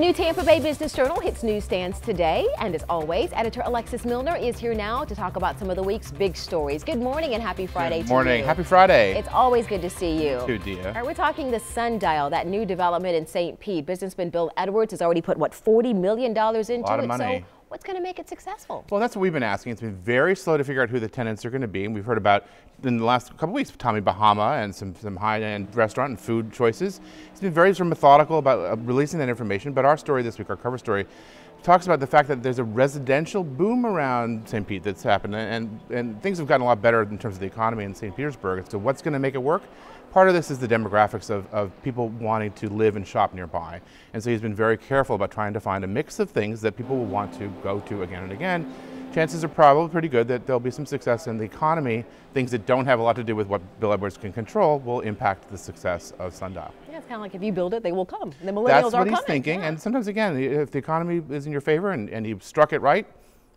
A new Tampa Bay Business Journal hits newsstands today, and as always, editor Alexis Muellner is here now to talk about some of the week's big stories. Good morning and happy Friday to you. Good morning. Happy Friday. It's always good to see you. You too, dear. All right, we're talking the Sundial, that new development in St. Pete. Businessman Bill Edwards has already put, what, $40 million into it? A lot of money. So what's going to make it successful? Well, that's what we've been asking. It's been very slow to figure out who the tenants are going to be. And we've heard about, in the last couple of weeks, Tommy Bahama and some high-end restaurant and food choices. It's been very sort of methodical about releasing that information. But our story this week, our cover story, talks about the fact that there's a residential boom around St. Pete that's happened. And things have gotten a lot better in terms of the economy in St. Petersburg. So what's going to make it work? Part of this is the demographics of people wanting to live and shop nearby. And so he's been very careful about trying to find a mix of things that people will want to go to again and again. Chances are probably pretty good that there'll be some success in the economy. Things that don't have a lot to do with what Bill Edwards can control will impact the success of Sundial. Yeah, it's kind of like if you build it, they will come. The millennials are coming. That's what he's thinking. Yeah. And sometimes, again, if the economy is in your favor and you struck it right,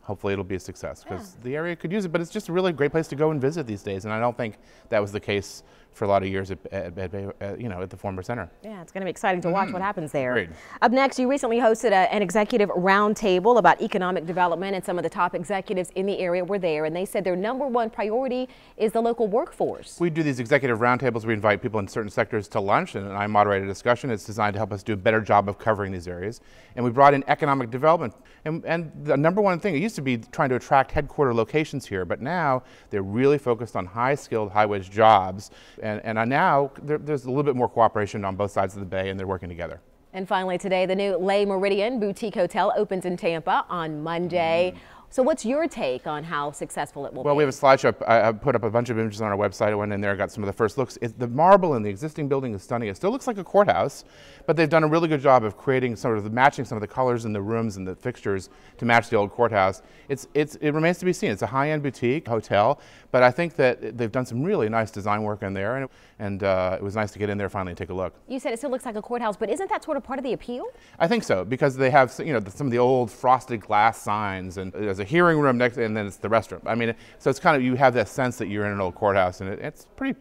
hopefully it'll be a success because the area could use it, but it's just a really great place to go and visit these days, and I don't think that was the case for a lot of years at the former center. Yeah, it's going to be exciting to watch what happens there. Great. Up next, you recently hosted an executive roundtable about economic development, and some of the top executives in the area were there, and they said their #1 priority is the local workforce. We do these executive roundtables. We invite people in certain sectors to lunch, and I moderate a discussion. It's designed to help us do a better job of covering these areas, and we brought in economic development. And the #1 thing, it used to be trying to attract headquarter locations here, but now they're really focused on high-skilled, high-wage jobs. And now there's a little bit more cooperation on both sides of the bay, and they're working together. And finally today, the new Le Méridien Boutique Hotel opens in Tampa on Monday. So what's your take on how successful it will be? Well, we have a slideshow. I put up a bunch of images on our website. I went in there, got some of the first looks. The marble in the existing building is stunning. It still looks like a courthouse, but they've done a really good job of creating sort of matching some of the colors in the rooms and the fixtures to match the old courthouse. It remains to be seen. It's a high-end boutique hotel, but I think that they've done some really nice design work in there, and it was nice to get in there finally and take a look. You said it still looks like a courthouse, but isn't that sort of part of the appeal? I think so, because they have some of the old frosted glass signs, and there's a hearing room next, and then it's the restroom. I mean, so it's kind of, you have that sense that you're in an old courthouse, and it's pretty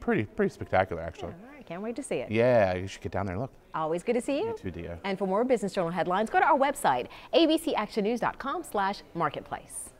spectacular, actually. Yeah, I can't wait to see it. Yeah, you should get down there and look. Always good to see you. You too, dear. And for more Business Journal headlines, go to our website, abcactionnews.com/marketplace.